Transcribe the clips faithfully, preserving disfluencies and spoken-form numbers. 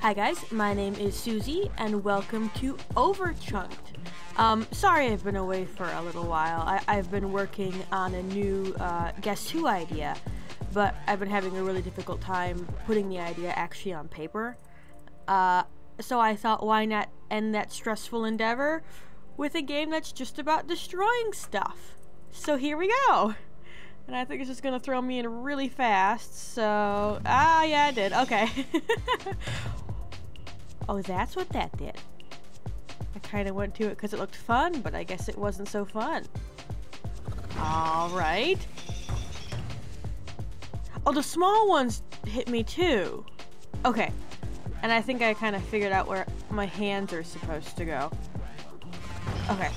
Hi guys, my name is Susie and welcome to Overchunked. Um, sorry I've been away for a little while. I, I've been working on a new uh, Guess Who idea, but I've been having a really difficult time putting the idea actually on paper. Uh, so I thought, why not end that stressful endeavor with a game that's just about destroying stuff? So here we go! And I think it's just gonna throw me in really fast, so... Ah, yeah, I did. Okay. Oh, that's what that did. I kind of went to it because it looked fun, but I guess it wasn't so fun. Alright. Oh, the small ones hit me too. Okay. And I think I kind of figured out where my hands are supposed to go. Okay.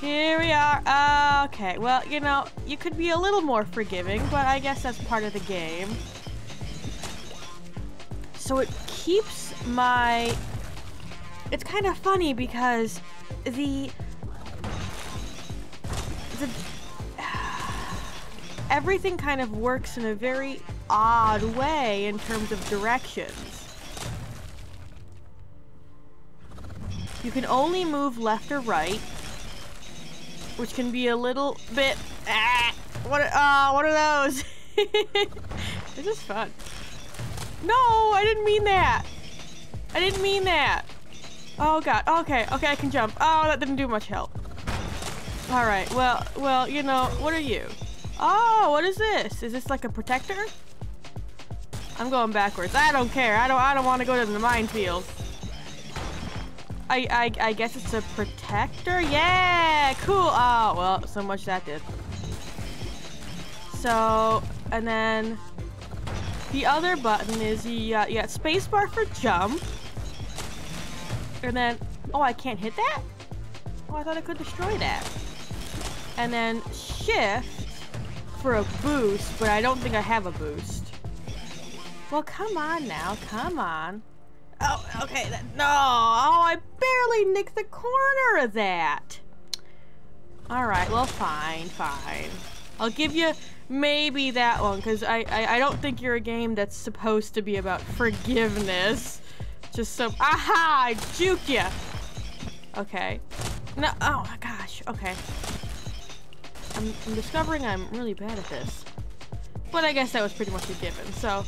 Here we are. Uh, okay, well, you know, you could be a little more forgiving, but I guess that's part of the game. So it keeps my... It's kind of funny because the... the everything kind of works in a very odd way in terms of directions. You can only move left or right, which can be a little bit... Ah, what, uh, what are those? This is fun. No, I didn't mean that. I didn't mean that. Oh, God. Okay, okay, I can jump. Oh, that didn't do much help. All right, well, well, you know, what are you? Oh, what is this? Is this like a protector? I'm going backwards. I don't care. I don't, I don't want to go to the minefield. I, I, I guess it's a protector? Yeah! Cool! Oh, well, so much that did. So, and then the other button is the, uh, yeah, spacebar for jump. And then, oh, I can't hit that? Oh, I thought I could destroy that. And then shift for a boost, but I don't think I have a boost. Well, come on now, come on. Oh, okay. That, no. Oh, I barely nicked the corner of that. All right. Well, fine, fine. I'll give you maybe that one, because I, I, I don't think you're a game that's supposed to be about forgiveness. Just so... Aha! I juked you. Okay. No. Oh, my gosh. Okay. I'm, I'm discovering I'm really bad at this. But I guess that was pretty much a given, so...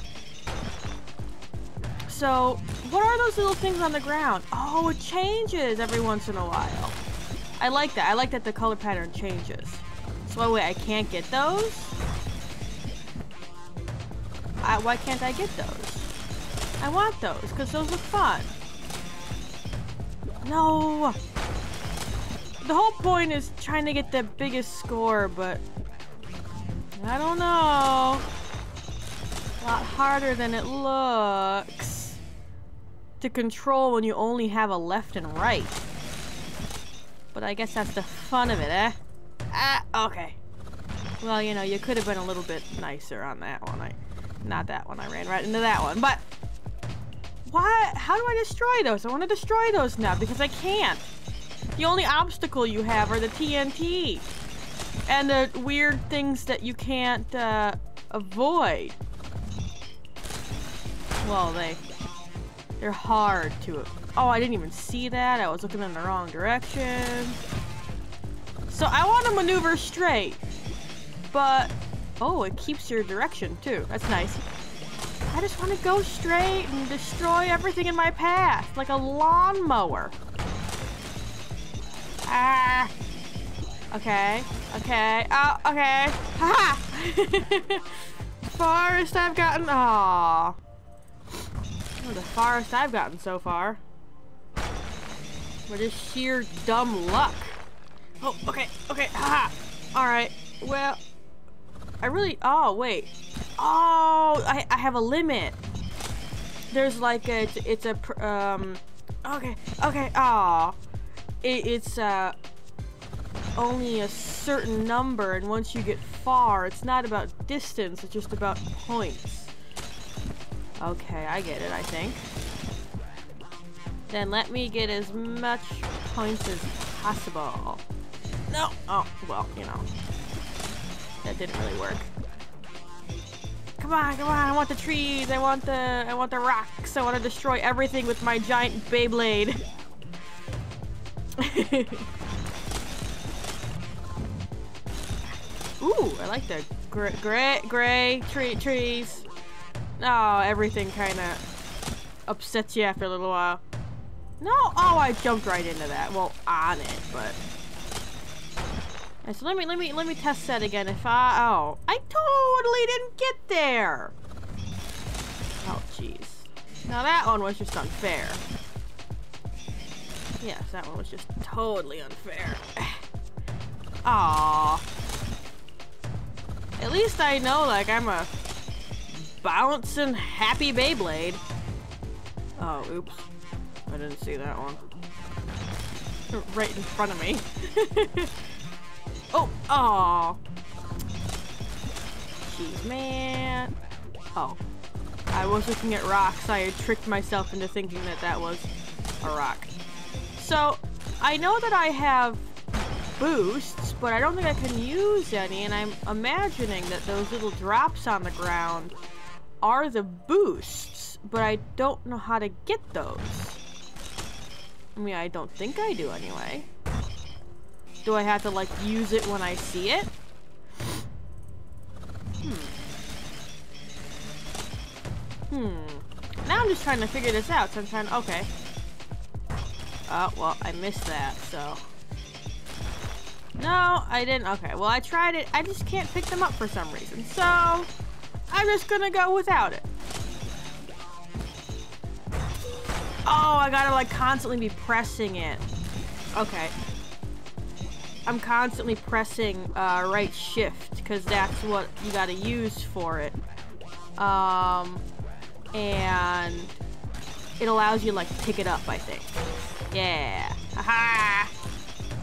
So, what are those little things on the ground? Oh, it changes every once in a while. I like that. I like that the color pattern changes. So, oh, wait, I can't get those? I, why can't I get those? I want those, because those look fun. No! The whole point is trying to get the biggest score, but... I don't know. A lot harder than it looks to control when you only have a left and right. But I guess that's the fun of it, eh? Ah, okay. Well, you know, you could have been a little bit nicer on that one. I, not that one, I ran right into that one, but... Why, how do I destroy those? I want to destroy those now, because I can't. The only obstacle you have are the T N T. And the weird things that you can't, uh, avoid. Well, they... They're hard to... Oh, I didn't even see that. I was looking in the wrong direction. So I want to maneuver straight. But... Oh, it keeps your direction, too. That's nice. I just want to go straight and destroy everything in my path. Like a lawnmower. Ah. Okay. Okay. Oh, okay. Ha-ha! Farthest I've gotten... Aww. The farthest I've gotten so far. But just sheer dumb luck. Oh, okay, okay, haha. Alright, well, I really, oh, wait. Oh, I, I have a limit. There's like a, it's a, um, okay, okay, aw. It, it's, uh, only a certain number, and once you get far, it's not about distance, it's just about points. Okay, I get it, I think. Then let me get as much points as possible. No! Oh, well, you know. That didn't really work. Come on, come on, I want the trees, I want the I want the rocks, I want to destroy everything with my giant Beyblade. Ooh, I like the gray, gray, gray tree, trees. Oh, everything kind of upsets you after a little while. No, oh, I jumped right into that. Well, on it, but. All right, so let me let me let me test that again. If I oh, I totally didn't get there. Oh, jeez. Now that one was just unfair. Yes, that one was just totally unfair. Aww. At least I know, like, I'm a bouncing happy Beyblade. Oh, oops. I didn't see that one. Right in front of me. Oh, aww. Jeez, man. Oh. I was looking at rocks. I had tricked myself into thinking that that was a rock. So, I know that I have boosts, but I don't think I can use any, and I'm imagining that those little drops on the ground are the boosts, but I don't know how to get those. I mean, I don't think I do anyway. Do I have to, like, use it when I see it? Hmm. Hmm. Now I'm just trying to figure this out, so I'm trying to, okay. Oh, well, I missed that, so. No, I didn't. Okay, well, I tried it. I just can't pick them up for some reason, so I'm just gonna go without it. Oh, I gotta, like, constantly be pressing it. Okay. I'm constantly pressing uh, right shift, because that's what you gotta use for it. Um, and it allows you to, like, pick it up, I think. Yeah. Haha!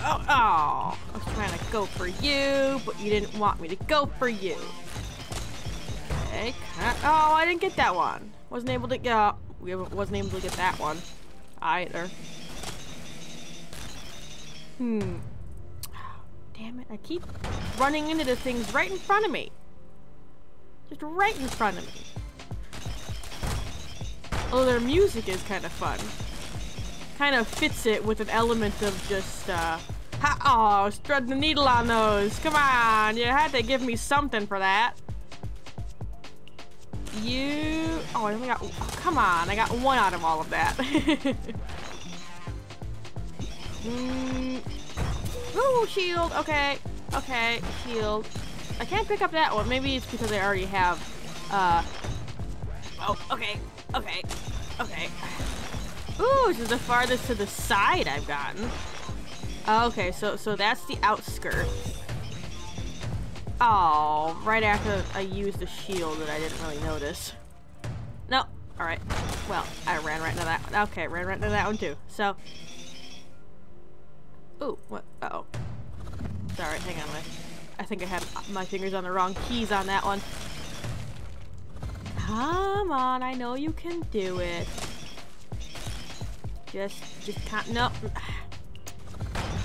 Oh, oh! I was trying to go for you, but you didn't want me to go for you. Okay. Oh, I didn't get that one. Wasn't able to get. Uh, we wasn't able to get that one either. Hmm. Damn it! I keep running into the things right in front of me. Just right in front of me. Although their music is kind of fun. Kind of fits it with an element of just, uh, ha oh, thread the needle on those. Come on, you had to give me something for that. You, oh, I only got, oh, come on, I got one out of all of that. mm. Ooh, shield, okay, okay, shield. I can't pick up that one, maybe it's because I already have, uh, oh, okay, okay, okay. Ooh, this is the farthest to the side I've gotten. Okay, so so that's the outskirts. Oh, right after I used the shield that I didn't really notice. No, all right. Well, I ran right into that one. Okay, ran right into that one too. So, ooh, what? Uh oh, sorry. Hang on, I think I had my fingers on the wrong keys on that one. Come on, I know you can do it. Just, just can't, no.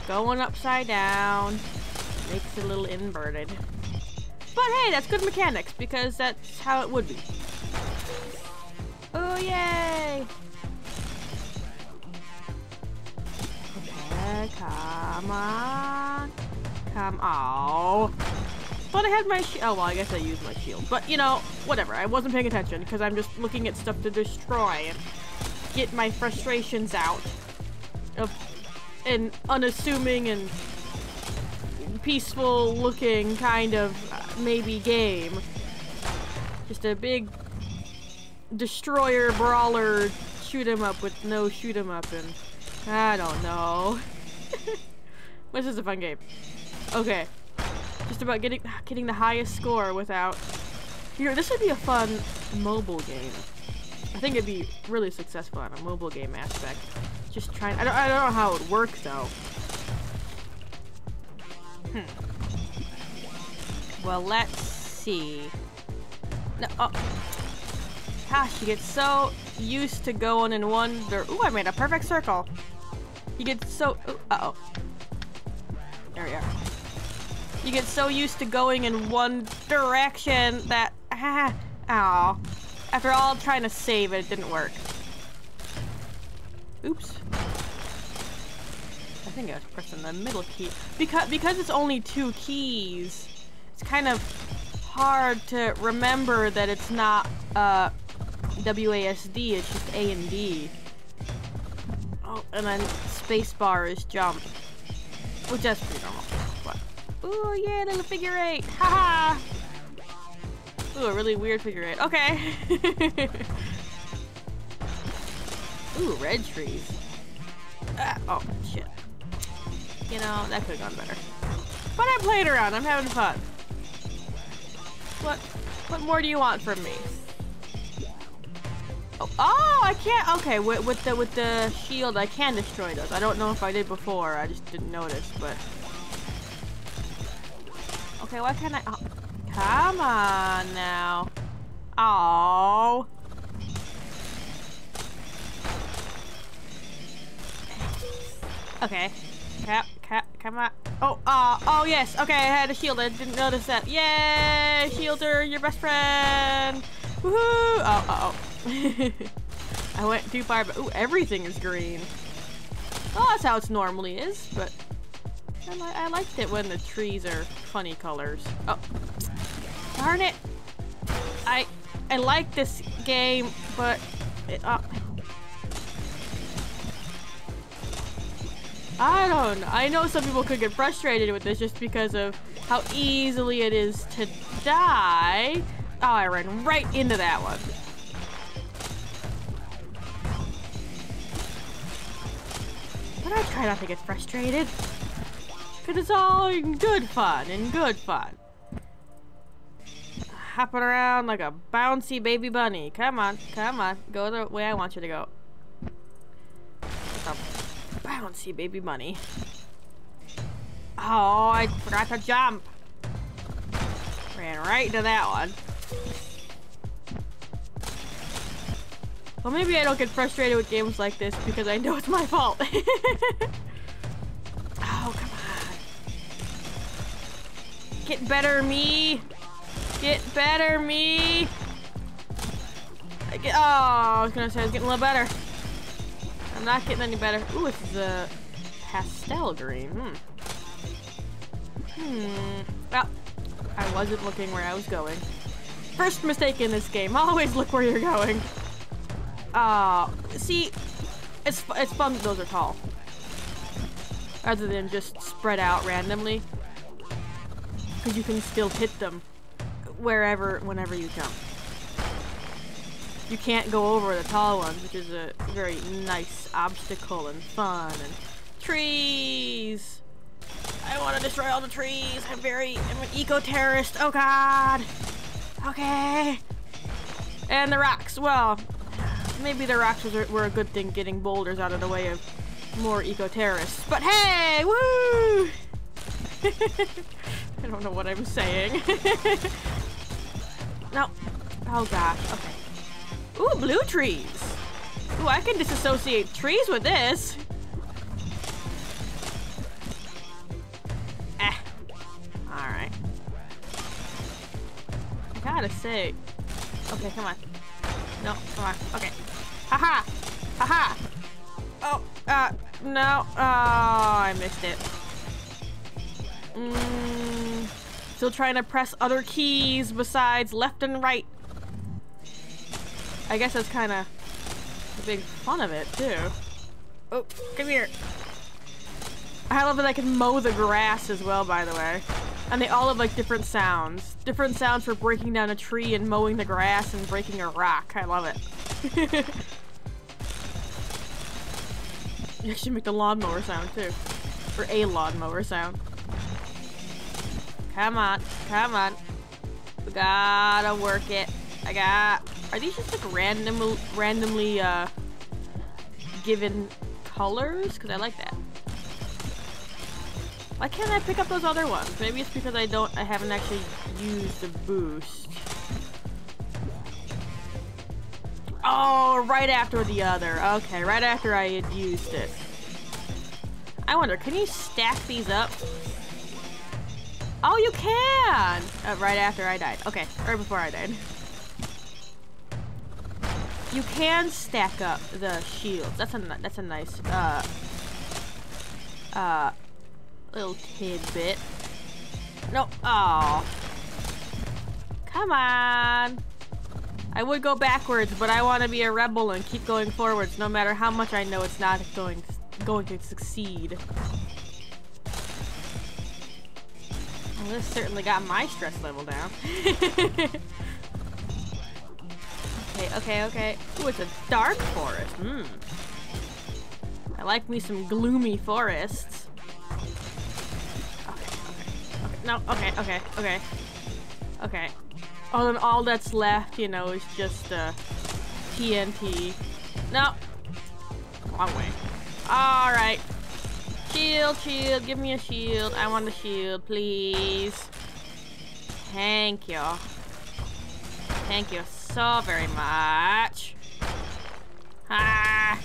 Going upside down makes it a little inverted. But hey, that's good mechanics because that's how it would be. Oh, yay! Okay, come on. Come on. But I had my shield. Oh, well, I guess I used my shield. But, you know, whatever. I wasn't paying attention because I'm just looking at stuff to destroy. And get my frustrations out of an unassuming and peaceful looking kind of uh, maybe game. Just a big destroyer brawler shoot 'em up with no shoot 'em up and I don't know. This is a fun game. Okay, just about getting getting the highest score without. Here, this would be a fun mobile game. I think it'd be really successful on a mobile game aspect. Just trying. I don't. I don't know how it would work though. Hmm. Well, let's see. No. Oh. Gosh, you get so used to going in one. Ooh, I made a perfect circle. You get so. Ooh, uh oh. There we are. You get so used to going in one direction that. Ah, Ow. After all trying to save it, it didn't work. Oops. I think I was pressing the middle key. Because, because it's only two keys, it's kind of hard to remember that it's not uh, W A S D, it's just A and D. Oh, and then spacebar is jump. Which is pretty normal. Ooh, yeah, little figure eight. Haha. Ooh, a really weird figure eight. Okay. Ooh, red trees. Ah, oh, shit. You know, that could have gone better. But I played around. I'm having fun. What What more do you want from me? Oh, oh I can't. Okay, with, with, the, with the shield, I can destroy those. I don't know if I did before. I just didn't notice, but... Okay, why can't I? Oh, come on now. Oh. Okay. Cap, cap, come on. Oh, ah, uh, oh yes. Okay, I had a shield. I didn't notice that. Yay! Shields are your best friend. Woohoo! Oh, uh oh. I went too far, but ooh, everything is green. Oh, that's how it normally is, but. I, li I liked it when the trees are funny colors. Oh, darn it! I I like this game, but it, uh, I don't know. I know some people could get frustrated with this just because of how easily it is to die. Oh, I ran right into that one. But I try not to get frustrated. Because it's all in good fun, and good fun. Hopping around like a bouncy baby bunny. Come on, come on. Go the way I want you to go. It's a bouncy baby bunny. Oh, I forgot to jump. Ran right into that one. Well, maybe I don't get frustrated with games like this because I know it's my fault. Oh, come on. Get better, me! Get better, me! I get, oh, I was gonna say I was getting a little better. I'm not getting any better. Ooh, this is a pastel green. Hmm. Hmm. Well, I wasn't looking where I was going. First mistake in this game. Always look where you're going. Uh, see, it's it's fun that those are tall, rather than just spread out randomly. Because you can still hit them wherever, whenever you jump. You can't go over the tall ones, which is a very nice obstacle and fun. And trees! I want to destroy all the trees! I'm very, I'm an eco-terrorist! Oh god! Okay! And the rocks, well, maybe the rocks were a good thing getting boulders out of the way of more eco-terrorists. But hey! Woo! I don't know what I'm saying. No. Oh gosh. Okay. Ooh, blue trees. Ooh, I can disassociate trees with this. Eh. Alright. I gotta say. Okay, come on. No, come on. Okay. Haha! Haha! Oh, uh, no. Oh, I missed it. Mm, still trying to press other keys besides left and right. I guess that's kind of the big fun of it, too. Oh, come here. I love that I can mow the grass as well, by the way. And they all have, like, different sounds. Different sounds for breaking down a tree and mowing the grass and breaking a rock. I love it. You should make the lawnmower sound, too. Or a lawnmower sound. Come on, come on. We gotta work it. I got... Are these just like random, randomly uh, given colors? Because I like that. Why can't I pick up those other ones? Maybe it's because I don't... I haven't actually used the boost. Oh, right after the other. Okay, right after I had used it. I wonder, can you stack these up? Oh, you can! Uh, right after I died. Okay, right before I died. you can stack up the shields. That's a that's a nice uh uh little tidbit. No, oh, come on. I would go backwards, but I want to be a rebel and keep going forwards, no matter how much I know it's not going going to succeed. Well, this certainly got my stress level down. Okay, okay, okay. Ooh, it's a dark forest. Hmm. I like me some gloomy forests. Okay, okay, okay. No, okay, okay, okay. Okay. Oh, then all that's left, you know, is just uh, T N T. No. Wrong way. All right. Shield, shield. Give me a shield. I want a shield, please. Thank you. Thank you so very much. Ah.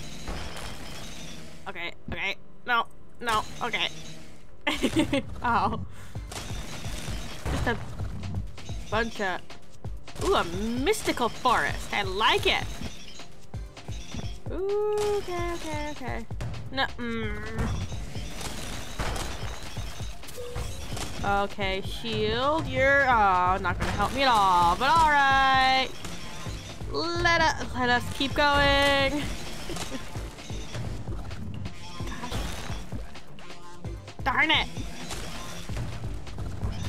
Okay, okay. No, no, okay. Oh. Just a bunch of... Ooh, a mystical forest. I like it. Ooh, okay, okay, okay. No, mm. Okay, shield, you're... Oh, not gonna help me at all, but all right. Let us, let us keep going. Darn it!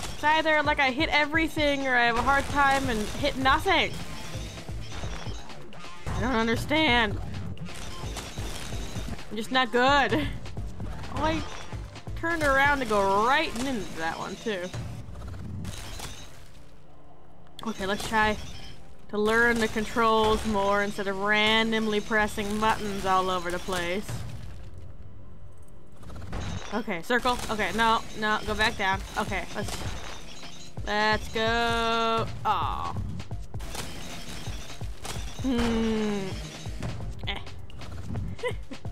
It's either like I hit everything or I have a hard time and hit nothing. I don't understand. I'm just not good. Oh, I turned around to go right into that one too. Okay, let's try to learn the controls more instead of randomly pressing buttons all over the place. Okay, circle. Okay, no, no, go back down. Okay, let's let's go. Oh. Hmm. Eh.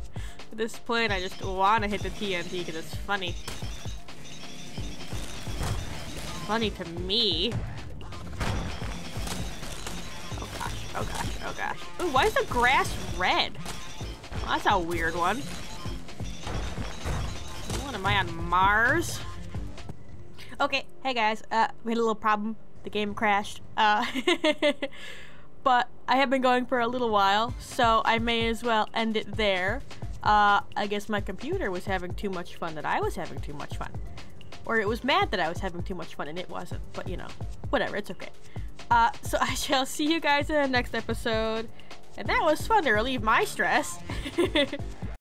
At this point, I just want to hit the T N T because it's funny. Funny to me. Oh gosh! Oh gosh! Oh gosh! Ooh, why is the grass red? Well, that's a weird one. Am I on Mars? Okay, hey guys, uh, we had a little problem. The game crashed. Uh, but I have been going for a little while, so I may as well end it there. Uh, I guess my computer was having too much fun that I was having too much fun. Or it was mad that I was having too much fun and it wasn't, but you know, whatever, it's okay. Uh, so I shall see you guys in the next episode. And that was fun to relieve my stress.